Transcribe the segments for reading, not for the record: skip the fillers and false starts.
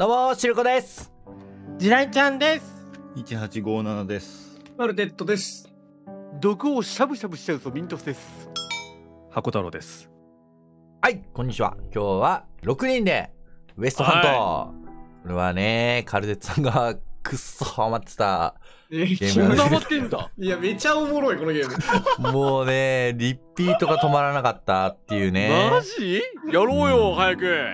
どうもしるこです。じらいちゃんです。1857です。マルテットです。毒をしゃぶしゃぶしちゃうぞミントスです。箱太郎です。はい、こんにちは。今日は6人でウエストハント、これはねカルテットさんがくっそハマってたゲーム。そんなハマってんだ。いやめちゃおもろいこのゲーム。もうねリピートが止まらなかったっていうね。マジやろうよ、早く。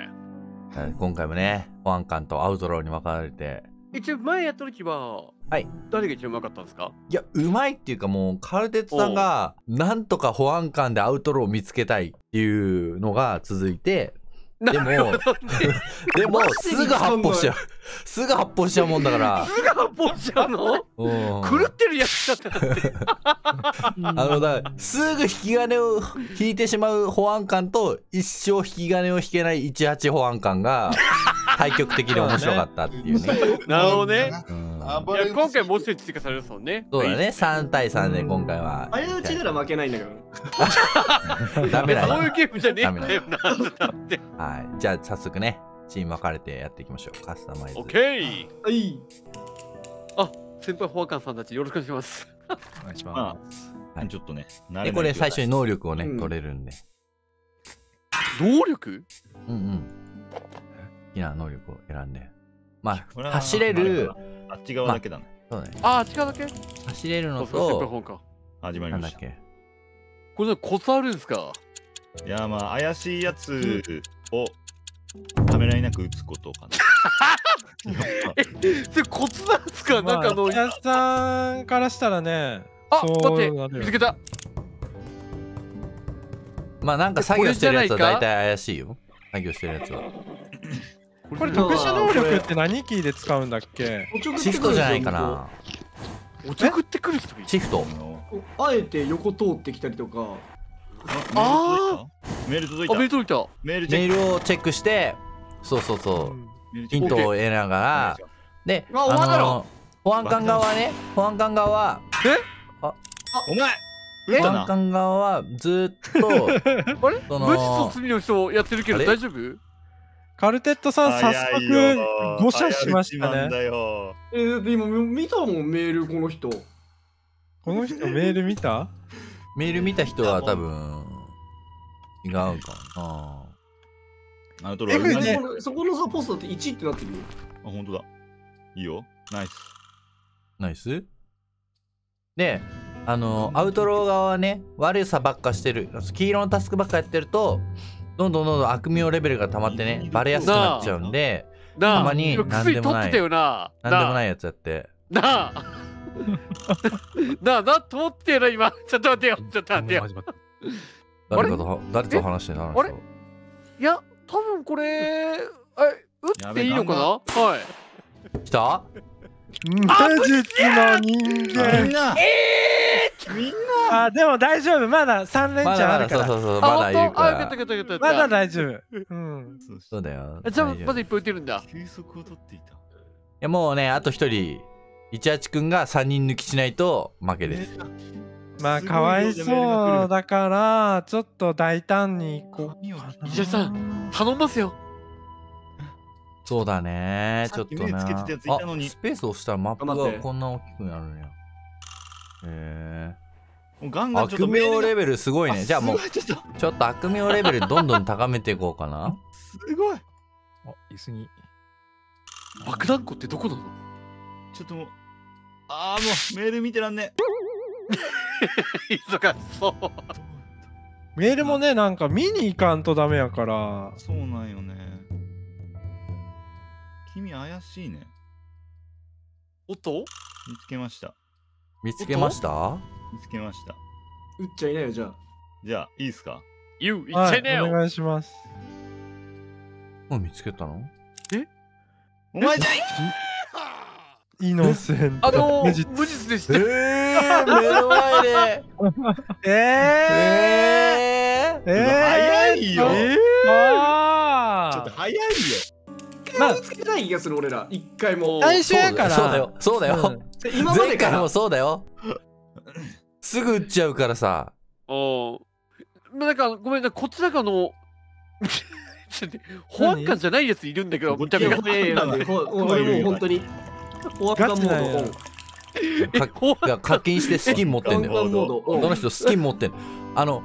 今回もね、保安官とアウトローに分かれて。一応前やった時は、はい、誰が一番うまかったんですか？いや、うまいっていうかもう、カルテットさんが、なんとか保安官でアウトローを見つけたいっていうのが続いて、でも、でも、すぐ発砲しちゃう。すぐ発砲しちゃうもんだから。すぐ発砲しちゃうの？狂ってるやつだったって。だからすぐ引き金を引いてしまう保安官と、一生引き金を引けない18保安官が、対局的に面白かったっていうね。なるほどね。今回もう一人追加されるそうね。そうだね、3対3で今回は。あれのうちなら負けないんだけど。ダメだね。そういうゲームじゃねえんだよな。はい、じゃあ早速ね、チーム分かれてやっていきましょう。カスタマイズ。オッケー。はい。あ、先輩保安官さんたちよろしくお願いします。お願いします。はい、ちょっとね。で、これ最初に能力をね、取れるんで。能力？うんうん。好きな能力を選んで、まあ走れる、あっち側だけだね。そうね。あっち側だけ？走れるのと、始まりました。これコツあるんですか？いやまあ怪しいやつをためらいなく打つことかな。え、それコツなんですか？なんかお客さんからしたらね。あ、待って、見つけた。まあなんか作業してるやつは大体怪しいよ。作業してるやつは。これ特殊能力って何キーで使うんだっけ？シフトじゃないかな。おちょくってくる人。シフト。あえて横通ってきたりとか。ああ。メール届いた。メール届いた。メールをチェックして、そうそうそう。ヒントを得ながら。で、保安官側ね。保安官側は。え？あ、お前。保安官側はずっと。あれ？無実の罪の人やってるけど大丈夫？カルテットさん早速誤射しましたね。だって今見たもんメール、この人。この人メール見た？メール見た人は多分違うかな。アウトロー。そこのさポストって1ってなってるよ。あ、本当だ。いいよ。ナイス。ナイス。で、アウトロー側はね悪さばっかしてる。黄色のタスクばっかやってると。どんどん悪名レベルが溜まってねバレやすくなっちゃうんで、たまに何でもないやつやってなあなあなあ通ってよな。今ちょっと待てよ、ちょっと待てよ。誰と話してんの？あれ、いや多分これ打っていいのかな。はい、来た魔術の人間。みんなあ、でも大丈夫、まだ3連チャンあるから。そうそうそう、まだいるから。まだ大丈夫。うん。そうだよ。じゃあ、まだいっぱい打てるんだ。休息を取っていた。いや、もうね、あと1人、18くんが3人抜きしないと負けです。まあ、かわいそうだから、ちょっと大胆にいこう。18さん、頼んますよ。そうだね、ちょっとね。あ、スペース押したらマップがこんな大きくなるんや。へえ。悪名レベルすごいね。じゃあもうちょっと悪名レベルどんどん高めていこうかな。すごい。あ、椅子に爆弾庫ってどこだの？ちょっともう、ああもうメール見てらんね。忙しそう。メールもねなんか見に行かんとダメやから。そうなんよね。君怪しいね。おっと？見つけました。見つけました？見つけました。打っちゃいないよ、じゃあ。じゃあ、いいっすか？言っちゃいないよ。お願いします。もう見つけたの？え？お前じゃい！イノセント。無実でした。目の前で。早いよ。ちょっと早いよ。まあ、見つけない気がする俺ら。一回も。最初やから。そうだよ。そうだよ。今までからもそうだよ。すぐ打っちゃうからさ。ああ。なんかごめんな、こっちだかの。保安官じゃないやついるんだけど、むちゃくちゃ俺もう本当に保安官モード課金してスキン持ってんだよ。どの人スキン持ってんの？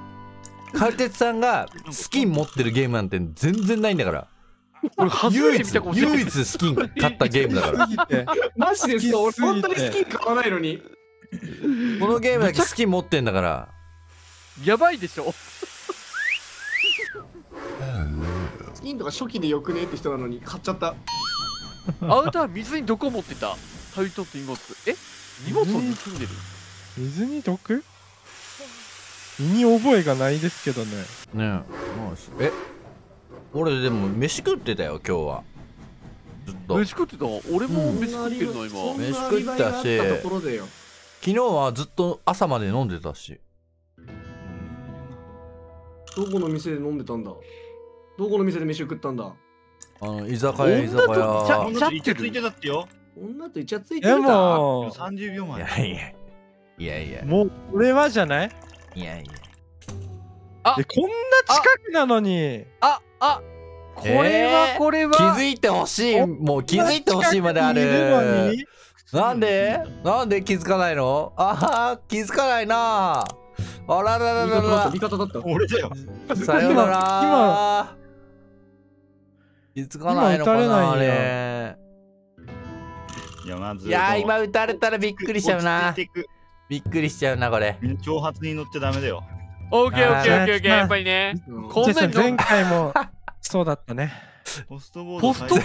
カルテツさんがスキン持ってるゲームなんて全然ないんだから。唯一スキン買ったゲームだから。マジですか？俺本当にスキン買わないのに。このゲームだけスキン持ってんだから。やばいでしょ。スキンとか初期でよくねって人なのに買っちゃった。アウター水に毒を持ってた。タイトって荷物。え？荷物を盗んでる？水に毒？身に覚えがないですけどね。ねえ。え？俺でも飯食ってたよ今日は。ずっと。飯食ってた。俺も飯食ってるの今。飯食ってたし。昨日はずっと朝まで飲んでたし。どこの店で飲んでたんだ。どこの店で飯食ったんだ。居酒屋。女とイチャついてたってよ。女とイチャついてた。でも30秒前。いやいや。もう俺はじゃない？いや。あ、こんな近くなのに。あ、これは気づいてほしい。もう気づいてほしいまである。なんで気づかないの？ああ、気づかないな。あららららら。味方だった。俺だよ。さよなら。気づかないのかなあれ。いや、今撃たれたらびっくりしちゃうな。びっくりしちゃうな、これ。挑発に乗っちゃダメだよ。オーケーオーケーオーケーオーケー、やっぱりね。前回もそうだったね。ポストボード。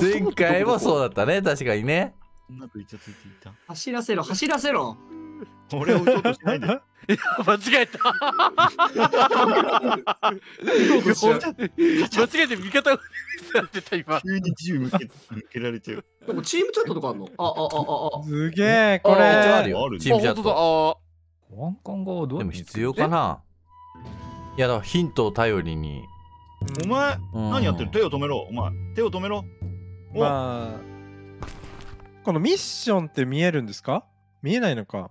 前回もそうだったね、確かにね。走らせろ、走らせろ。俺を撃とうとしないで。間違えた。間違えて味方をやってた今。急に銃向けられちゃう。でもチームチャットとかあるの？あ。すげえ、これ。あるよ。チームチャット。保安官側はどう？でも必要かな。いやだからヒントを頼りに。お前何やってる？手を止めろ。お前手を止めろ。まあこのミッションって見えるんですか？見えないのか。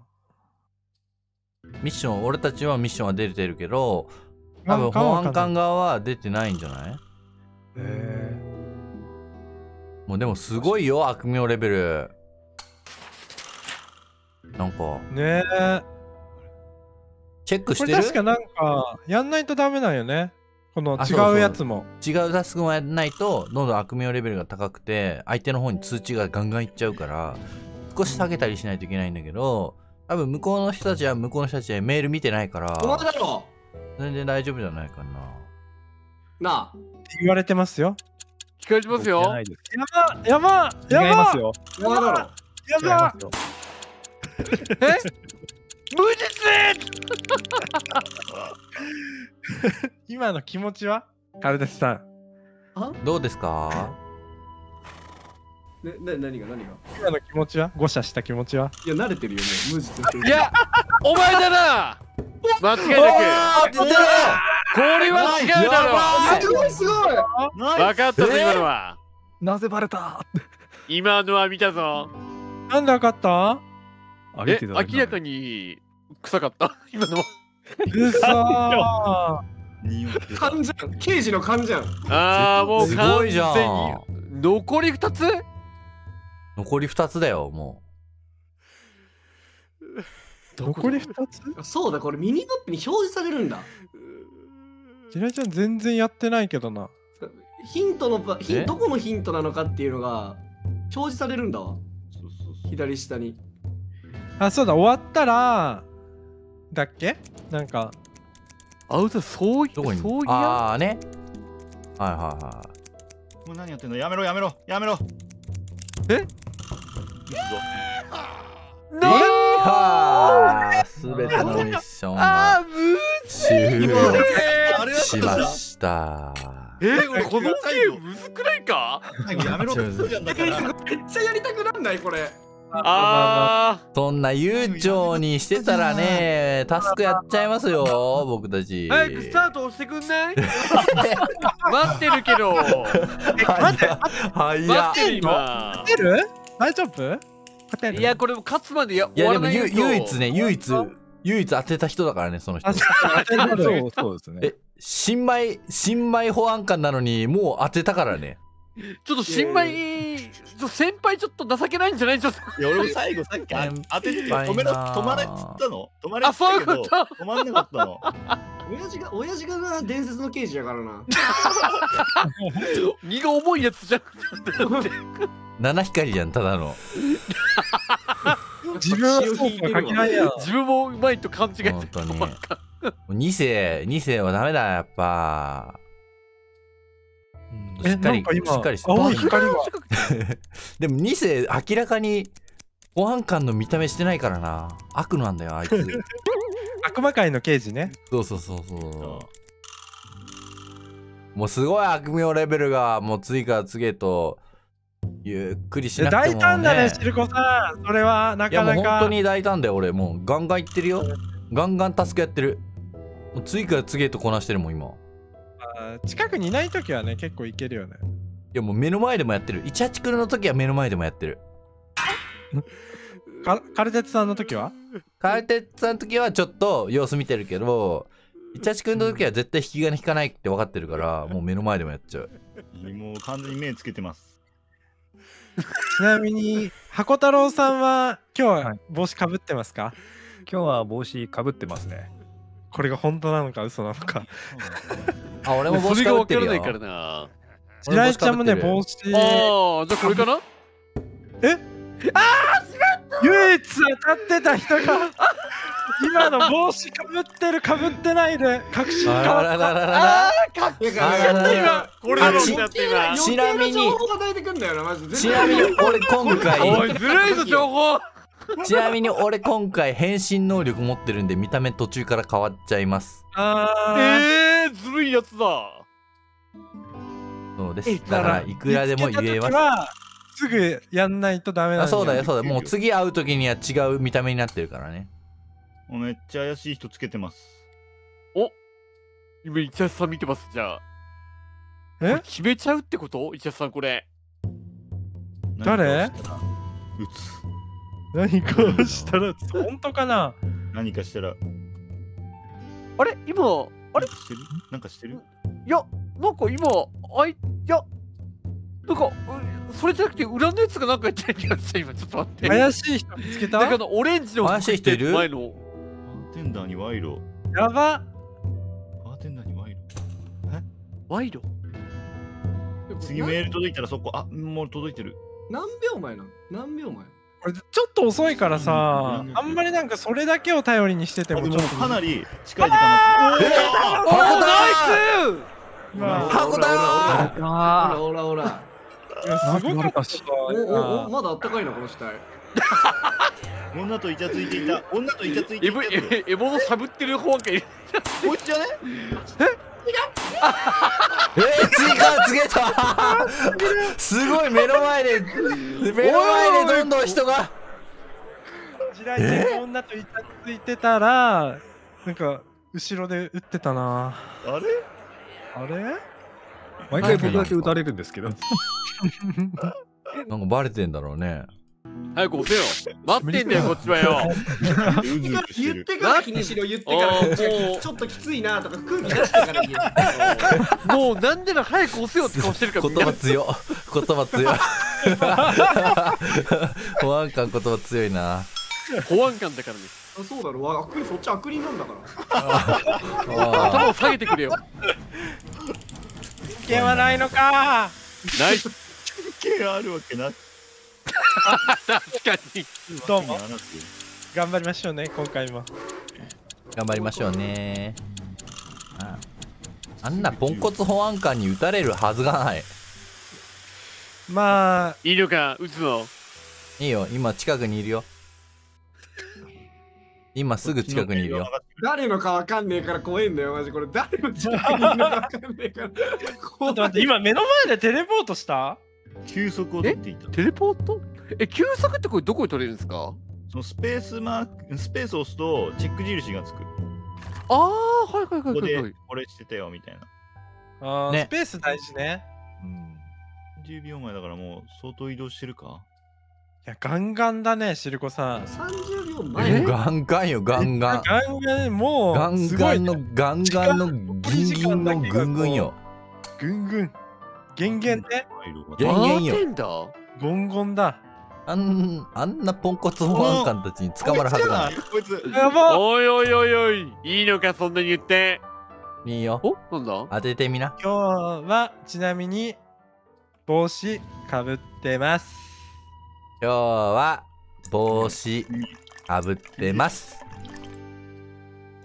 ミッション、俺たちはミッションは出てるけど、多分保安官側は出てないんじゃない？もうでもすごいよ、悪名レベル。なんかねえ、チェックしてる。これ確かなんかやんないとダメなんよね、この違うやつも。違うタスクもやんないとどんどん悪名レベルが高くて相手の方に通知がガンガンいっちゃうから少し下げたりしないといけないんだけど、多分向こうの人たちはメール見てないから全然大丈夫じゃないかな。なあって言われてますよ。聞かれてますよ。やばえ？無実今の気持ちはカルテツさんどうですか？何が今の気持ちは、誤射した気持ちは。いや慣れてるよね、無実してる。いやお前だな、間違いなく。これは違うだろ。すごい分かったぞ今のは。なぜバレた？今のは見たぞ。なんで分かった？え、明らかに臭かった今のは。勘じゃん、刑事の勘じゃん。ああもう完全に残り2つ残り2つだよ、もう残り2つ。そうだ、これミニマップに表示されるんだ。ちなちゃん全然やってないけどな。どこのヒントなのかっていうのが表示されるんだわ、左下に。あ、そうだ、終わったらだっけ、なんかアウトそういうああね、はいもう何やってんの？やめろ。え？すべてのミッションが終了しました。このゲームむずくないか？やめろ。めっちゃやりたくなんないこれ。そんな悠長にしてたらね、タスクやっちゃいますよ僕たち。早くスタート押してくんない？待ってるけど。待ってる？大丈夫？いやこれ勝つまで終わらない。いやでも唯一ね、唯一当てた人だからね、その人。そうですね。新米保安官なのにもう当てたからね。ちょっと新米先輩ちょっと情けないんじゃない？ちょっといや俺も最後さっき当ててて止まれっつったの、止まれっつったけど止まんなかったの。親父がな伝説の刑事やからな。荷が重いやつじゃなくて七光じゃんただの。自分もうまいと勘違いしてると思うか。2世はダメだやっぱ。しっかりして青い光がでも2世明らかに保安官の見た目してないからな、悪なんだよあいつ。悪魔界の刑事ね。そうもうすごい悪名レベルがもう次から次へと。ゆっくりしなくてもね。大胆だねしるこさん、それはなかなか。いやもう本当に大胆だよ。俺もうガンガンいってるよ。ガンガンタスクやってる。もう次から次へとこなしてるもん今。近くにいない時はね結構いけるよね。いやもう目の前でもやってる。18くるの時は目の前でもやってる。カルテツさんの時は？カルテツさんの時はちょっと様子見てるけど、18くんの時は絶対引き金引かないって分かってるからもう目の前でもやっちゃう。もう完全に目つけてます。ちなみに箱太郎さんは今日は帽子かぶってますか？今日は帽子かぶってますね。これが本当なのか嘘なのか。あ、俺も帽子かぶってるよ。それが分からないからな。白石ちゃんもね帽子。ああ、じゃあこれかな？え？ああ、違った。唯一当たってた人が今の帽子かぶってるかぶってないで確信変わった。ああ、確信変わった今。これのだって今。ちなみに情報が出てくんだよなマジで。ちなみに俺今回。おいずるいぞ情報。ちなみに俺今回変身能力持ってるんで見た目途中から変わっちゃいます。あええずるいやつだ。そうです。だからいくらでも入れます。すぐやんないとダメなんだよ。そうだよそうだよ。もう次会う時には違う見た目になってるからね。めっちゃ怪しい人つけてます。お、今イチャさん見てますじゃあ。え？決めちゃうってこと？イチャさんこれ。誰？うつ。何かしたら本当かな？何かしたら。あれ今あれ？なんかしてる？いやなんか今あいやなんかそれじゃなくて裏のやつがなんかやってる気がした今ちょっと待って。怪しい人見つけた？なんかオレンジの怪しい人いる？前の。バーテンダーに賄賂。やば。バーテンダーに賄賂。え？賄賂？次メール届いたらそこ、あ、もう届いてる。何秒前なの？何秒前？これちょっと遅いからさ、あんまりなんかそれだけを頼りにしててもちょっとかなり近い時間。おお、ナイス！箱太郎！オラオラオラ。すごかった。おお、まだあったかいなこの死体。女とイチャついていた。女とイチャついていた。エボのしゃぶってる方がいる。こいつじゃね？え？追加つけた。すごい目の前でどんどん人が。時代に女とイチャついてたらなんか後ろで撃ってたな。あれ？あれ？毎回僕だけ撃たれるんですけど。なんかバレてんだろうね。早く押せよ。待ってんだよこっちはよ。言ってから気にしろ。言ってからちょっときついなとか空気出してから言う。もうなんでな早く押せよって顔してるから。言葉強い。言葉強い。保安官言葉強いな。保安官だからです。そうだろ。悪人そっち悪人なんだから。頭を下げてくれよ。危険はないのか。ない。危険あるわけない。確かに。どうも頑張りましょうね。今回も頑張りましょうね。あんなポンコツ保安官に撃たれるはずがない。まあいいのか撃つのいいよ。今近くにいるよ。今すぐ近くにいるよ。誰のかわかんねえから怖えんだよマジこれ。誰の近くにいるのかわかんねえから怖い。ちょっと待って、今目の前でテレポートした休息を取っていた。テレポート？休息ってこれどこで取れるんですか？そのスペースを押すとチェック印がつく。ああ、はいはいはいはいはい。これしてたよみたいな。ああ、スペース大事ね。うん。10秒前だからもう相当移動してるか？いや、ガンガンだね、しるこさん。30秒前。ガンガンよ、ガンガン。ガンガン、もう。ガンガンの、ガンガンのギ1時間だけがこう。ぐんぐんよ。ぐんぐん。減減ね。減減よ。ゴンゴンだ。あんなポンコツ保安官たちに捕まるはずがない。こいつやば。おいおいおいおい。いいのかそんなに言って。いいよ。お、なんだ。当ててみな。今日はちなみに帽子かぶってます。今日は帽子かぶってます。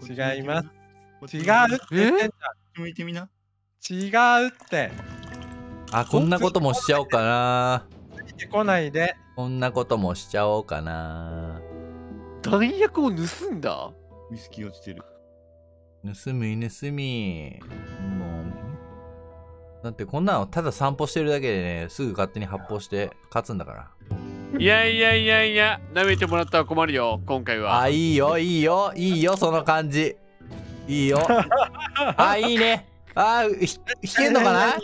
違います。違うって。向いてみな。違うって。あ、こんなこともしちゃおうかな。見てこないで。こんなこともしちゃおうかな。弾薬を盗んだ。ウイスキー落ちてる。盗み盗み。もう。だってこんなのただ散歩してるだけでね、すぐ勝手に発砲して勝つんだから。いやいやいやいや、舐めてもらったら困るよ、今回は。あ、いいよいいよいいよ、その感じ。いいよ。あ、いいね。あ、引けるのかな。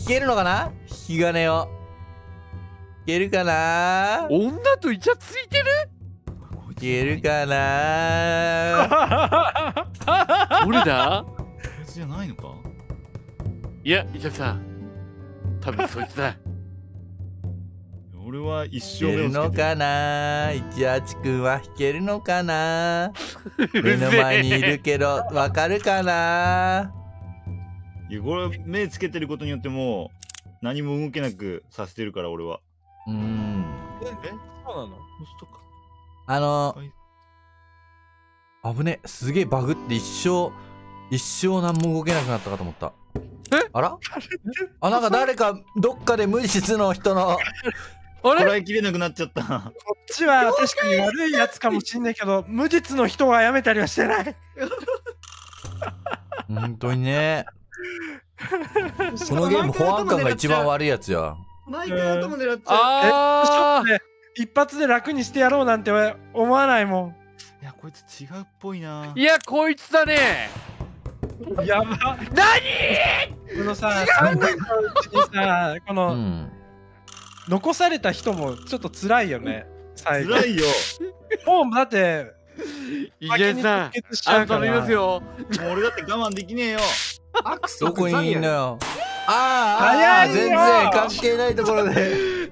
引けるのかな。引き金を。引けるかな。女とイチャついてる。いけるかな。俺だ。こいつじゃないのか。いや、イチャさん。多分そいつだ。俺は一生目をつけてる。いけるのかな。18君は引けるのかな。目の前にいるけど、わかるかな。いや、これ目つけてることによってもう何も動けなくさせてるから俺は。え、そうなの？危ね、すげえバグって一生何も動けなくなったかと思った。え、あら、あ、なんか誰かどっかで無実の人のこらえきれなくなっちゃった。こっちは確かに悪いやつかもしんないけど、無実の人はやめたりはしてない。本当にね。このゲーム保安官が一番悪いやつや。毎回頭狙っちゃう。一発で楽にしてやろうなんて思わないもん。いや、こいつ違うっぽいな。いや、こいつだね。やば。なに。このさ、3人のうちにさ、この残された人もちょっと辛いよね。辛いよ。もうだっていけさん、あんた見ますよ。俺だって我慢できねえよ。どこにいんのよ。ああ、全然関係ないところで。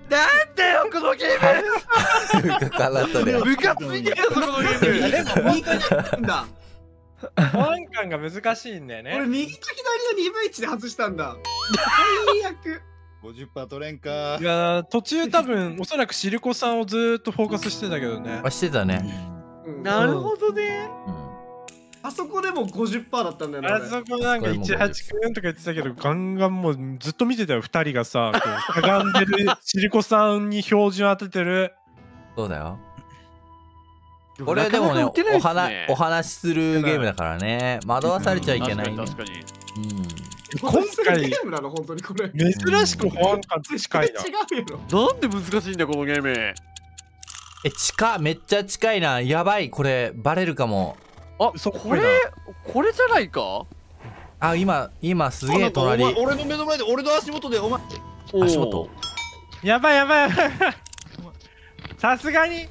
なんだよ、このゲーム。からとね。部活に行けよ、このゲーム。右と左だ。保安官が難しいんだよね。俺右と左の2分1で外したんだ。最悪。50% 取れんか。いや、途中多分おそらくシルコさんをずっとフォーカスしてたけどね。あ、してたね。なるほどね。あそこでも 50% だったんだよね。あそこなんか18君とか言ってたけど、ガンガンもうずっと見てたよ。2人がさ、かがんでるシリコさんに標準当ててる。そうだよ。これでもね、お話しするゲームだからね、惑わされちゃいけない。確かに。今回ゲームなの本当にこれ。珍しく保安官と近いな。なんで難しいんだこのゲーム。え、めっちゃ近いな。やばい、これバレるかも。あ、これじゃないか。あ、今すげえ隣。俺の目の前で、俺の足元で、お前。足元。やばいやばいやばい。さすがに。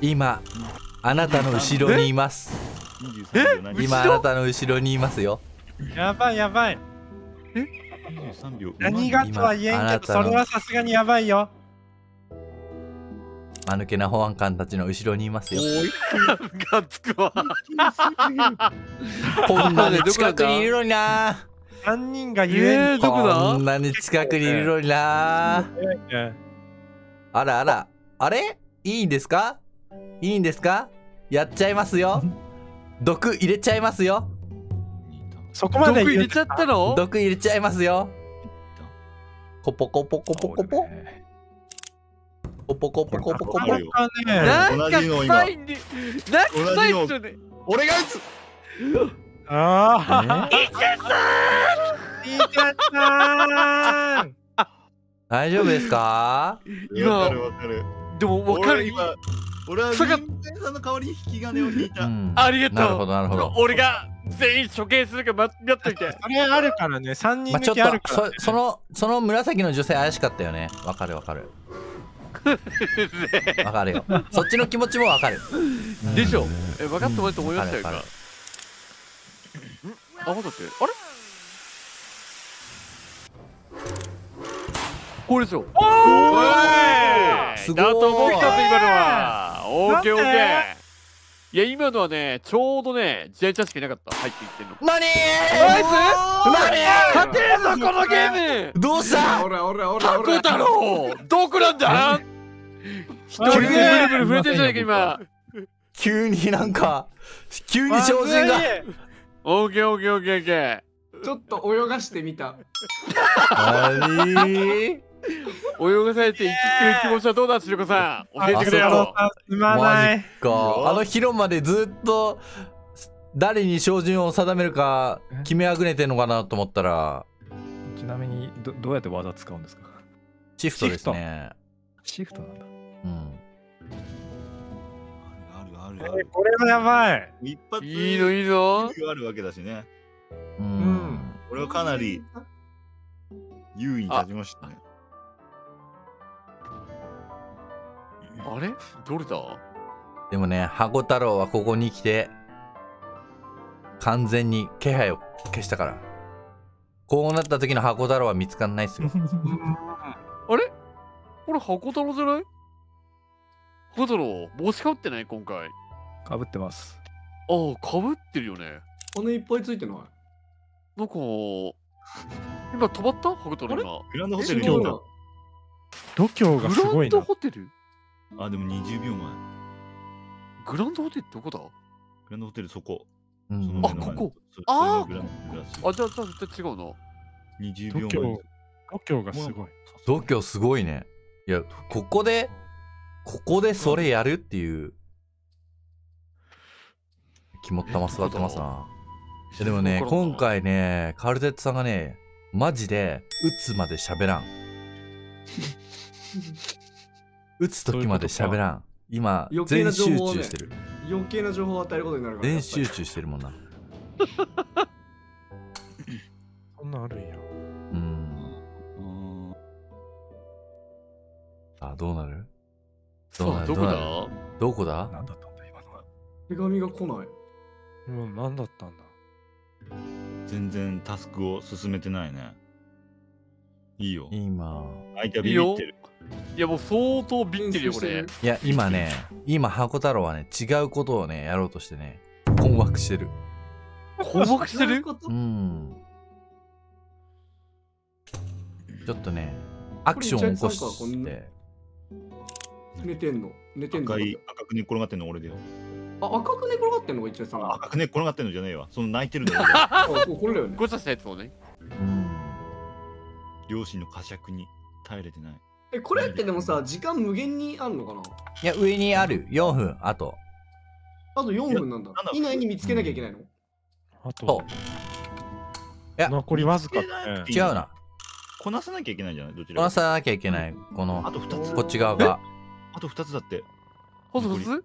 今あなたの後ろにいます。今あなたの後ろにいますよ。やばいやばい。何がとは言えんけど、それはさすがにやばいよ。間抜けな保安官たちの後ろにいますよ。ガッツくわ。こんなに近くにいるのにな。3人がゆえんどこだ。こんなに近くにいるのにな。あらあら、あれ、いいんですか、いいんですか。やっちゃいますよ。毒入れちゃいますよ。そこまで入れちゃったの。毒入れちゃいますよ。コポコポコポコポ。ポポコポコポコポ。なんか臭いんで、なんか臭いっすよね。俺が打つ。ああ。いっちゃった。大丈夫ですか？今わかるわかる。でもわかる今。俺はさんの代わりに引き金を引いた。ありがとう。なるほどなるほど。俺が全員処刑するから待っておいて。あれあるからね。3人抜きあるから。その紫の女性怪しかったよね。わかるわかる。わかるよ。そっちの気持ちもわかる。でしょ。え、分かってもらえると思いましたよ。泡だって、あれこれですよ。すごい。あともう一つ今のは。オーケーオーケー。いや今のはね、ちょうどね、ジェイチャーしかいなかった入っていってんの。なにー。ナイス。なにー。勝てるぞこのゲーム。どうした。タコ太郎。どこなんだ。一人でブルブル触れてるじゃないか今。急になんか急に照準が。オーケーオーケーオーケーオーケー。ちょっと泳がしてみた。何？泳がされて生きてる気持ちはどうだ、しろこさん。教えてくれよ。すまない。マジか。あの広間でずっと誰に照準を定めるか決めあぐねてんのかなと思ったら。ちなみにどうやって技使うんですか？シフトですね。シフトなんだ。うん。あるあるある。これはやばい。一発いいのいいの。あるわけだしね。うん。これはかなり優位に立ちましたね。あれどれだ。でもね、ハコ太郎はここに来て完全に気配を消したから、こうなった時のハコ太郎は見つかんないっすよ。あれこれハコ太郎じゃない？ハコ太郎帽子かぶってない今回。かぶってます。ああ、かぶってるよね。骨いっぱいついてない。なんか今止まった？ハコ太郎今グランドホテルにいた。度胸がすごいな。グランドホテル。あ、でも20秒前。グランドホテルってどこだ？グランドホテルそこ。あ、ここ。ああ、じゃあ違うの。20秒前。度胸がすごい。度胸すごいね。いや、ここでそれやるっていう肝っ玉座ってますな。でもね、今回ね、カルテットさんがね、マジで打つまで喋らん。打つ時まで喋らん。今、全集中してる。余計な情報を与えることになるから。全集中してるもんな。そんなんあるんや。あ、どうなる？どこだ？どこだ？何だったんだ今のは。手紙が来ない。うん、何だったんだ。全然タスクを進めてないね。いいよ。今。相手はビビってる。いやもう相当ビビってるよこれ。いや今ね、今ハコ太郎はね、違うことをねやろうとしてね、困惑してる。困惑してる？うん。ちょっとね、アクションを起こして。寝てんの。赤く寝転がってんの俺だよ。あ、赤く寝転がってんのが一応さん。赤く寝転がってんのじゃねえわ。その泣いてるの。これだよね。ごちゃしたやつもね。両親の呵責に耐えれてない。え、これってでもさ、時間無限にあるのかな。いや、上にある4分、あと4分なんだ。以内に見つけなきゃいけないの。あと。いや、残りわずか。違うな。こなさなきゃいけないんじゃない？どちらか。こなさなきゃいけない。この。あと2つ。こっち側が。あと2つだって。あと2つ？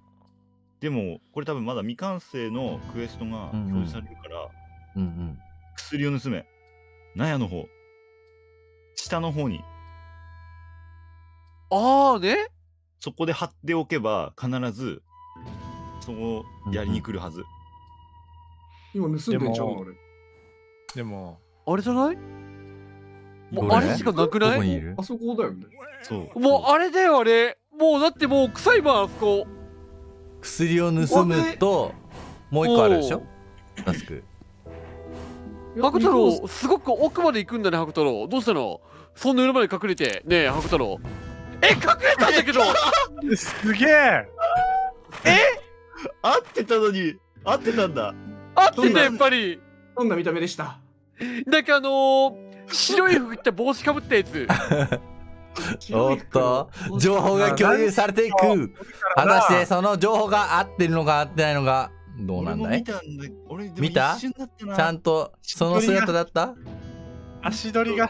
でも、これ多分まだ未完成のクエストが表示されるから。薬を盗め。納屋の方。下の方に。ああね、そこで貼っておけば必ずそこをやりに来るはず。今盗んでんじゃん俺。でもあれじゃない？もうあれしかなくない？あそこだよね。そう。もうあれだよあれ。もうだってもう臭いわあそこ。薬を盗むともう1個あるでしょ？タスク。ハコ太郎すごく奥まで行くんだね。ハコ太郎どうしたの？そんな裏まで隠れてねえハコ太郎。え、隠れたんだけど。すげえ。え？合ってたのに。合ってたんだ。合ってたやっぱり。どんな見た目でした？なんか白い服着た帽子かぶったやつ。おっと、情報が共有されていく。果たしてその情報が合ってるのか合ってないのかどうなんだい？見た？ちゃんとその姿だった？足取りが。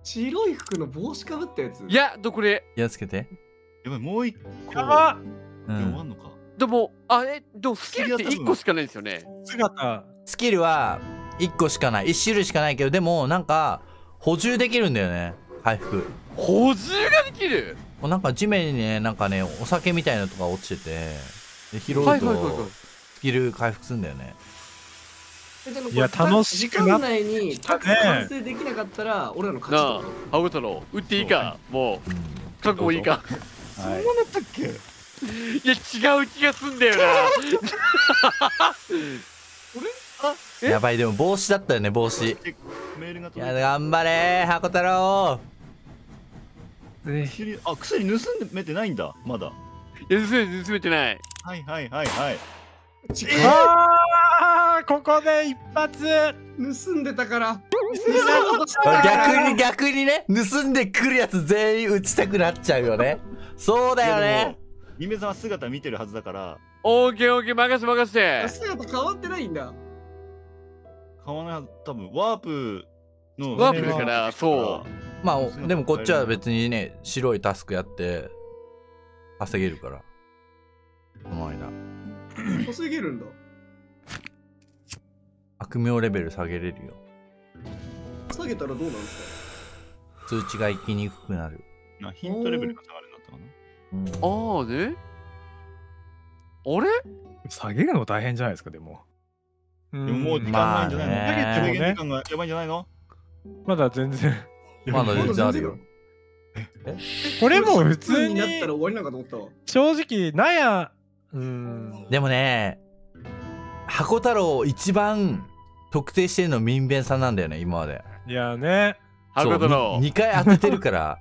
白い服の帽子かぶったやつ。いや、どこでやっつけて。やばい、もう1個。でも、あれ、スキルって1個しかないですよね。スキルは1個しかない。1種類しかないけど、でも、なんか、補充できるんだよね。回復。補充ができる？なんか地面にね、なんかね、お酒みたいなのとか落ちてて、で、拾うと、スキル回復するんだよね。いや楽しくなってきたね。完成できなかったら俺らの勝ち。なあ、ハウトロ打っていいか、もう覚悟いいか。そんなだったっけ？いや違う気がすんだよな。俺？やばい、でも帽子だったよね、帽子。いや頑張れハコ太郎。あ、薬盗んでめてないんだまだ。いや盗めてない。はいはいはいはい。ああ、ここで一発盗んでたから。逆にね、盗んでくるやつ全員打ちたくなっちゃうよね。そうだよね。姫さんは姿見てるはずだから。オーケーオーケー、任して。姿変わってないんだ。変わらないはず、多分ワープの。ワープだから、そう。まあでもこっちは別にね、白いタスクやって稼げるから。うまいな。稼げるんだ。悪名レベル下げれるよ。下げたらどうなんですか？通知が行きにくくなる。ヒントレベルが下がるんだったかな。ああね。あれ？下げるの大変じゃないですか、でも。もう時間ないんじゃないの？下げて時間がやばいんじゃないの？まだ全然。まだ全然あるよ。これも普通になったら終わりなんかと思ったわ。正直なんや。でもね、箱太郎一番特定してるの民弁さんなんだよね、今まで。いやね、箱太郎2回当ててるから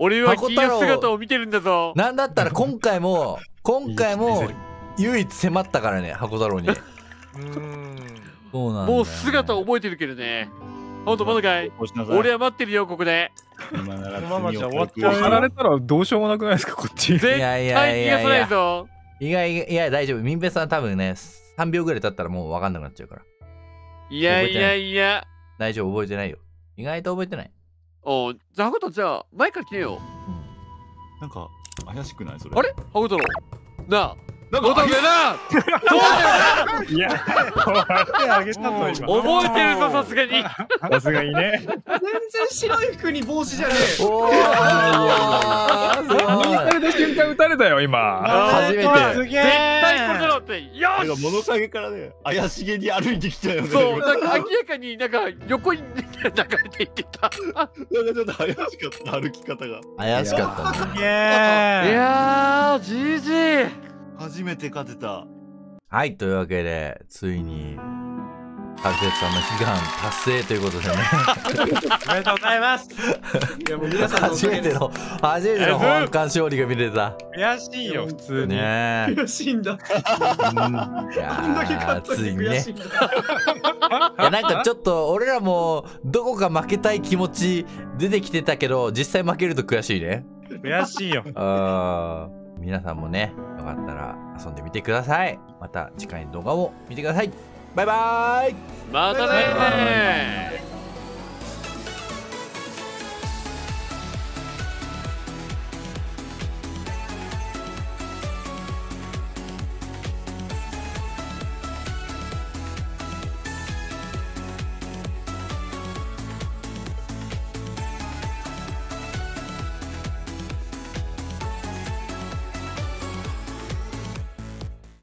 俺は君の姿を見てるんだぞ。なんだったら今回も唯一迫ったからね、箱太郎に。そうなんだよね、もう姿覚えてるけどね。ほんとまだかい、俺は待ってるよ、ここで。今なら終わられたらどうしようもなくないですか、こっち。絶対逃がさないぞ。いや大丈夫、民兵さん多分ね3秒ぐらい経ったらもう分かんなくなっちゃうから。いや大丈夫、覚えてないよ、意外と覚えてない。おう、じゃあハコトじゃあ前から来てよ。なんか怪しくないそれ？あれハコトロなあ、なんかそうだよな。いやあげたと今覚えてるぞ、さすがにね。全然白い服に帽子じゃねえ。おお、あれで瞬間撃たれたよ今。初めて。絶対これだって。よし。物陰からね怪しげに歩いてきたよね。そう、なんか明らかになんか横に流れていってた。なんかちょっと怪しかった歩き方が。怪しかった。いやー、じじい。初めて勝てた。はい、というわけでついにハルテツさんの悲願達成ということでね。おめでとうございます。いやもう皆さんの初めての保安官勝利が見れた。悔しいよ普通に。悔しいんだ。あんだけ勝ったに悔しいんだ。いやなんかちょっと俺らもどこか負けたい気持ち出てきてたけど、実際負けると悔しいね。悔しいよ。ああ。皆さんもね、よかったら遊んでみてください。また次回の動画を見てください。バイバーイ。またねー。